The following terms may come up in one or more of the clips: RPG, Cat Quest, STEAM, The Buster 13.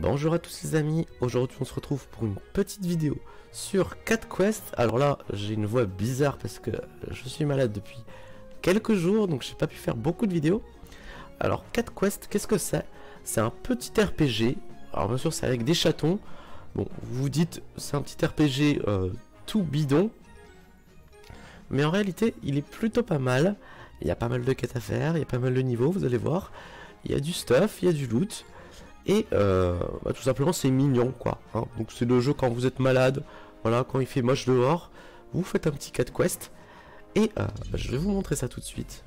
Bonjour à tous les amis, aujourd'hui on se retrouve pour une petite vidéo sur Cat Quest. Alors là j'ai une voix bizarre parce que je suis malade depuis quelques jours, donc j'ai pas pu faire beaucoup de vidéos. Alors Cat Quest, qu'est-ce que c'est? C'est un petit RPG, alors bien sûr c'est avec des chatons. Bon, vous vous dites c'est un petit RPG tout bidon, mais en réalité il est plutôt pas mal. Il y a pas mal de quêtes à faire, il y a pas mal de niveaux, vous allez voir. Il y a du stuff, il y a du loot. Et tout simplement c'est mignon quoi. Hein. Donc c'est le jeu quand vous êtes malade, voilà, quand il fait moche dehors, vous faites un petit Cat Quest. Et je vais vous montrer ça tout de suite.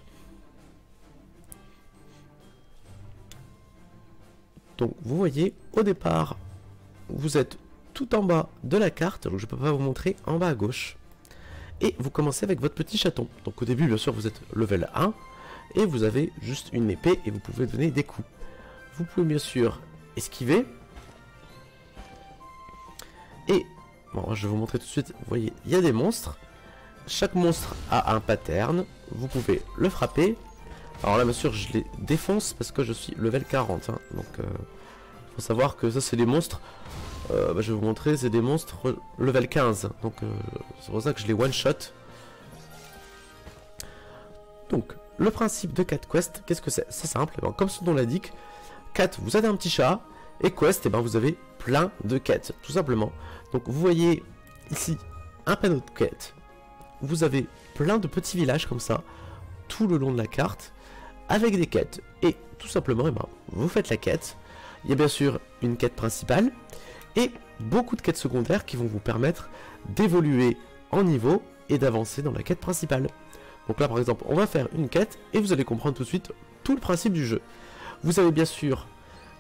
Donc vous voyez, au départ, vous êtes tout en bas de la carte, donc je peux pas vous montrer, en bas à gauche. Et vous commencez avec votre petit chaton. Donc au début, bien sûr, vous êtes level 1. Et vous avez juste une épée et vous pouvez donner des coups. Vous pouvez bien sûr esquiver. Et, bon, je vais vous montrer tout de suite. Vous voyez, il y a des monstres. Chaque monstre a un pattern. Vous pouvez le frapper. Alors là, bien sûr, je les défonce parce que je suis level 40. Hein. Donc, faut savoir que ça, c'est des monstres. Je vais vous montrer, c'est des monstres level 15. Donc, c'est pour ça que je les one-shot. Donc, le principe de Cat Quest, qu'est-ce que c'est? C'est simple, eh bien, comme son nom l'indique, Cat, vous avez un petit chat, et Quest, eh bien, vous avez plein de quêtes, tout simplement. Donc vous voyez ici un panneau de quêtes, vous avez plein de petits villages comme ça, tout le long de la carte, avec des quêtes. Et tout simplement, eh bien, vous faites la quête, il y a bien sûr une quête principale, et beaucoup de quêtes secondaires qui vont vous permettre d'évoluer en niveau et d'avancer dans la quête principale. Donc là par exemple on va faire une quête et vous allez comprendre tout de suite tout le principe du jeu. Vous avez bien sûr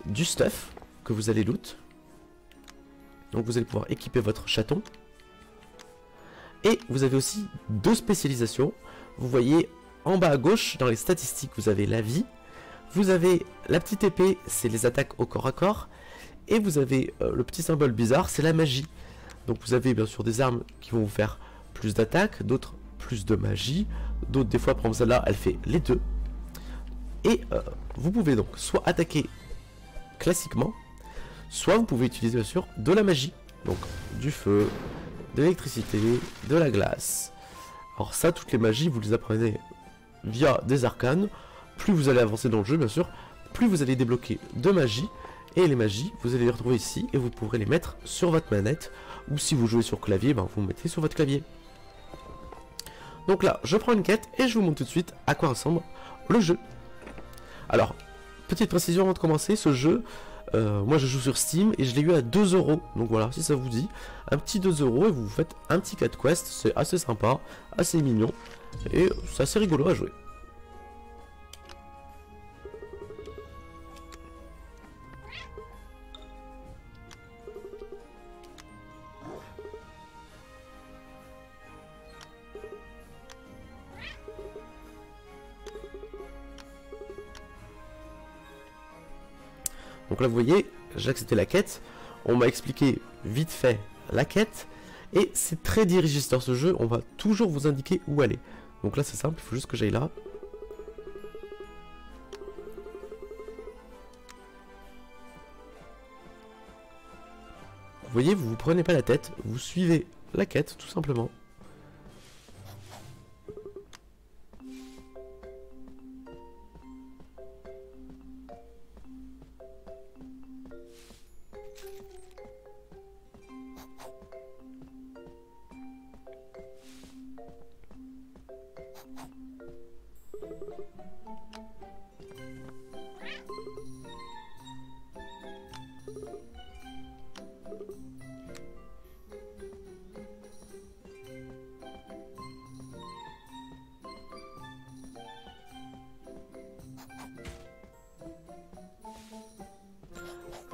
du stuff que vous allez loot. Donc vous allez pouvoir équiper votre chaton. Et vous avez aussi deux spécialisations. Vous voyez en bas à gauche dans les statistiques vous avez la vie. Vous avez la petite épée, c'est les attaques au corps à corps. Et vous avez le petit symbole bizarre, c'est la magie. Donc vous avez bien sûr des armes qui vont vous faire plus d'attaques, d'autres plus de magie, d'autres des fois, par exemple celle-là, elle fait les deux. Et vous pouvez donc soit attaquer classiquement, soit vous pouvez utiliser bien sûr de la magie. Donc du feu, de l'électricité, de la glace. Alors ça, toutes les magies, vous les apprenez via des arcanes. Plus vous allez avancer dans le jeu, bien sûr, plus vous allez débloquer de magie. Et les magies, vous allez les retrouver ici et vous pourrez les mettre sur votre manette. Ou si vous jouez sur clavier, ben, vous mettez sur votre clavier. Donc là, je prends une quête et je vous montre tout de suite à quoi ressemble le jeu. Alors, petite précision avant de commencer, ce jeu, moi je joue sur Steam et je l'ai eu à 2 €. Donc voilà, si ça vous dit, un petit 2 € et vous faites un petit Cat Quest, c'est assez sympa, assez mignon et c'est assez rigolo à jouer. Donc là vous voyez, j'ai accepté la quête, on m'a expliqué vite fait la quête, et c'est très dirigisteur ce jeu, on va toujours vous indiquer où aller. Donc là c'est simple, il faut juste que j'aille là. Vous voyez, vous vous prenez pas la tête, vous suivez la quête tout simplement.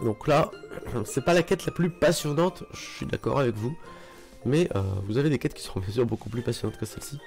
Donc là, c'est pas la quête la plus passionnante, je suis d'accord avec vous, mais vous avez des quêtes qui seront bien sûr beaucoup plus passionnantes que celle-ci.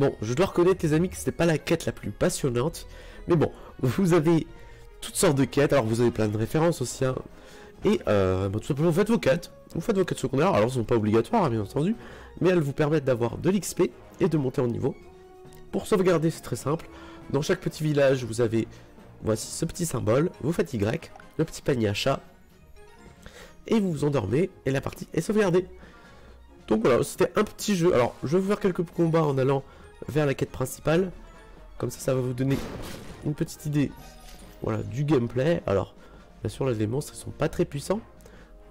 Bon, je dois reconnaître les amis que c'était pas la quête la plus passionnante, mais bon, vous avez toutes sortes de quêtes, alors vous avez plein de références aussi, hein. Et bah, tout simplement vous faites vos quêtes secondaires, alors elles sont pas obligatoires hein, bien entendu, mais elles vous permettent d'avoir de l'XP et de monter en niveau. Pour sauvegarder c'est très simple, dans chaque petit village vous avez, voici ce petit symbole, vous faites Y, le petit panier à chat, et vous vous endormez, et la partie est sauvegardée. Donc voilà, c'était un petit jeu, alors je vais vous faire quelques combats en allant vers la quête principale, comme ça, ça va vous donner une petite idée, voilà, du gameplay. Alors, bien sûr, là, les monstres, ils sont pas très puissants,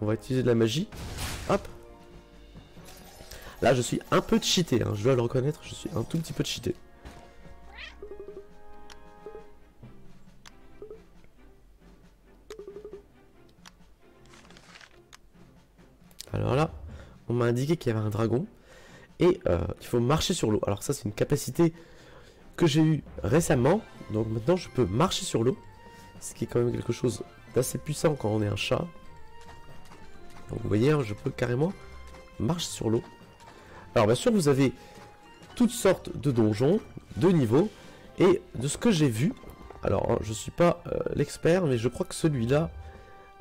on va utiliser de la magie, hop. Là, je suis un peu cheaté, hein. Je dois le reconnaître, je suis un tout petit peu cheaté. Alors là, on m'a indiqué qu'il y avait un dragon, et il faut marcher sur l'eau. Alors ça, c'est une capacité que j'ai eue récemment, donc maintenant je peux marcher sur l'eau, ce qui est quand même quelque chose d'assez puissant quand on est un chat. Donc vous voyez, hein, je peux carrément marcher sur l'eau. Alors bien sûr, vous avez toutes sortes de donjons, de niveaux, et de ce que j'ai vu, alors hein, je suis pas l'expert, mais je crois que celui-là,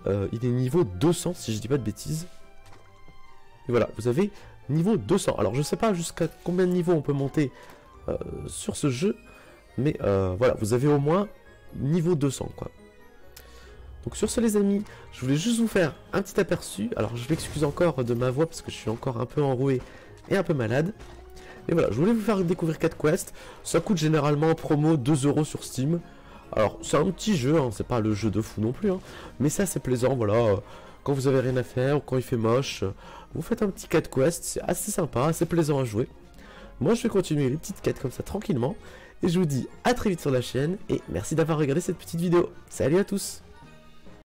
il est niveau 200, si je dis pas de bêtises. Et voilà, vous avez niveau 200. Alors je sais pas jusqu'à combien de niveaux on peut monter sur ce jeu, mais voilà, vous avez au moins niveau 200 quoi. Donc sur ce les amis, je voulais juste vous faire un petit aperçu. Alors je m'excuse encore de ma voix parce que je suis encore un peu enroué et un peu malade. Et voilà, je voulais vous faire découvrir Cat Quest. Ça coûte généralement en promo 2 € sur Steam. Alors c'est un petit jeu, hein, c'est pas le jeu de fou non plus, hein, mais ça c'est plaisant, voilà. Quand vous avez rien à faire ou quand il fait moche, vous faites un petit Cat Quest, c'est assez sympa, assez plaisant à jouer. Moi je vais continuer les petites quêtes comme ça tranquillement, et je vous dis à très vite sur la chaîne, et merci d'avoir regardé cette petite vidéo. Salut à tous!